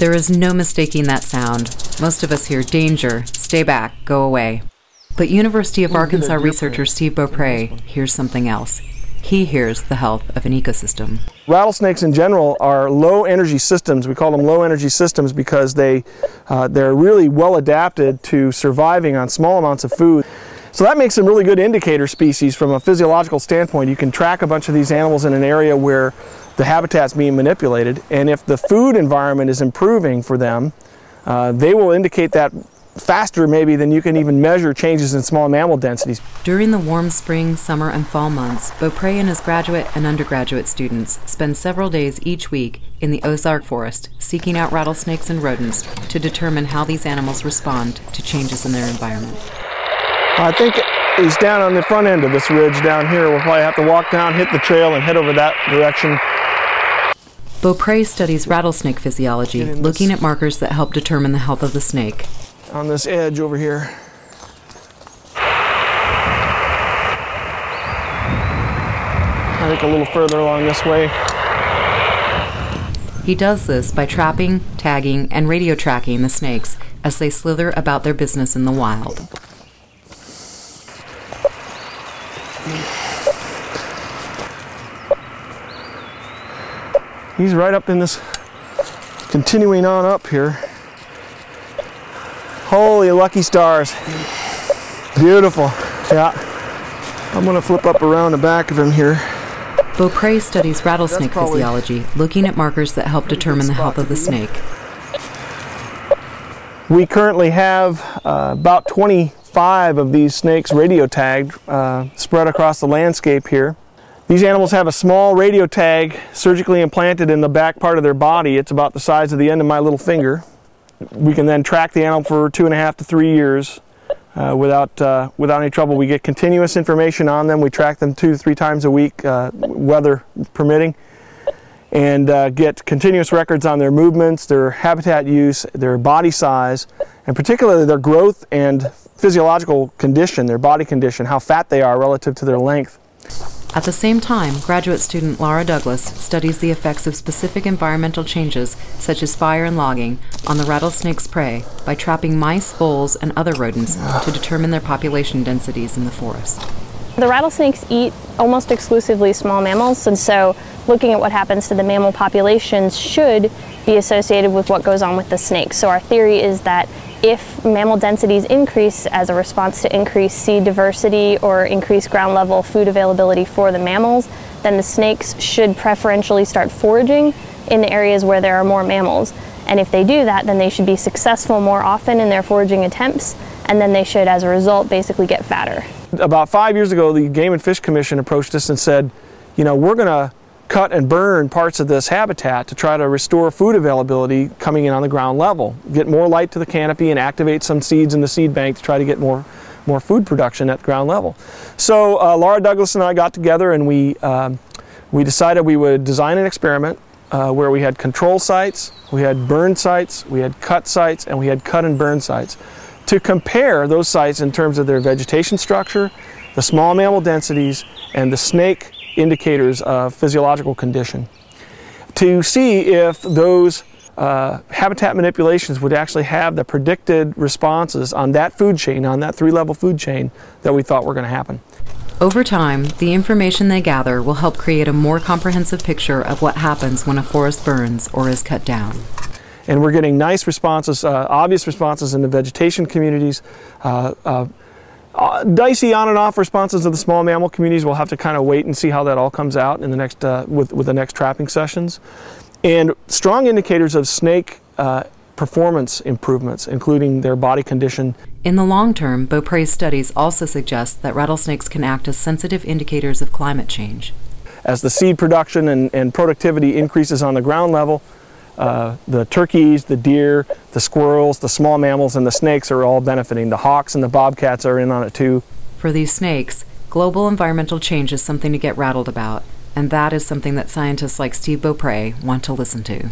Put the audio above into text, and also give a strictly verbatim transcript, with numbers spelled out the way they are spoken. There is no mistaking that sound. Most of us hear danger, stay back, go away. But University of Arkansas researcher Steve Beaupre hears something else. He hears the health of an ecosystem. Rattlesnakes in general are low energy systems. We call them low energy systems because they, uh, they're really well adapted to surviving on small amounts of food. So that makes them really good indicator species from a physiological standpoint. You can track a bunch of these animals in an area where the habitat's being manipulated, and if the food environment is improving for them, uh, they will indicate that faster maybe than you can even measure changes in small mammal densities. During the warm spring, summer, and fall months, Beaupre and his graduate and undergraduate students spend several days each week in the Ozark Forest seeking out rattlesnakes and rodents to determine how these animals respond to changes in their environment. I think it's down on the front end of this ridge down here. We'll probably have to walk down, hit the trail, and head over that direction. Beaupre studies rattlesnake physiology, looking at markers that help determine the health of the snake. On this edge over here. I think a little further along this way. He does this by trapping, tagging, and radio tracking the snakes as they slither about their business in the wild. He's right up in this, continuing on up here. Holy lucky stars. Beautiful. Yeah. I'm going to flip up around the back of him here. Beaupre studies rattlesnake physiology, looking at markers that help determine the health of the snake. We currently have uh, about twenty-five of these snakes radio tagged, uh, spread across the landscape here. These animals have a small radio tag surgically implanted in the back part of their body. It's about the size of the end of my little finger. We can then track the animal for two and a half to three years uh, without, uh, without any trouble. We get continuous information on them. We track them two to three times a week, uh, weather permitting, and uh, get continuous records on their movements, their habitat use, their body size, and particularly their growth and physiological condition, their body condition, how fat they are relative to their length. At the same time, graduate student Lara Douglas studies the effects of specific environmental changes, such as fire and logging, on the rattlesnake's prey by trapping mice, voles, and other rodents to determine their population densities in the forest. The rattlesnakes eat almost exclusively small mammals, and so looking at what happens to the mammal populations should be associated with what goes on with the snakes. So our theory is that if mammal densities increase as a response to increased seed diversity or increased ground level food availability for the mammals, then the snakes should preferentially start foraging in the areas where there are more mammals. And if they do that, then they should be successful more often in their foraging attempts, and then they should, as a result, basically get fatter. About five years ago, the Game and Fish Commission approached us and said, you know, we're going to cut and burn parts of this habitat to try to restore food availability coming in on the ground level. Get more light to the canopy and activate some seeds in the seed bank to try to get more, more food production at ground level. So uh, Lara Douglas and I got together and we, uh, we decided we would design an experiment uh, where we had control sites, we had burn sites, we had cut sites, and we had cut and burn sites to compare those sites in terms of their vegetation structure, the small mammal densities, and the snake indicators of physiological condition to see if those uh, habitat manipulations would actually have the predicted responses on that food chain, on that three-level food chain that we thought were going to happen. Over time, the information they gather will help create a more comprehensive picture of what happens when a forest burns or is cut down. And we're getting nice responses, uh, obvious responses in the vegetation communities, uh, uh, Uh, dicey on and off responses of the small mammal communities. We'll have to kind of wait and see how that all comes out in the next, uh, with, with the next trapping sessions. And strong indicators of snake uh, performance improvements, including their body condition. In the long term, Beaupre's studies also suggest that rattlesnakes can act as sensitive indicators of climate change. As the seed production and, and productivity increases on the ground level, Uh, the turkeys, the deer, the squirrels, the small mammals, and the snakes are all benefiting. The hawks and the bobcats are in on it too. For these snakes, global environmental change is something to get rattled about, and that is something that scientists like Steve Beaupre want to listen to.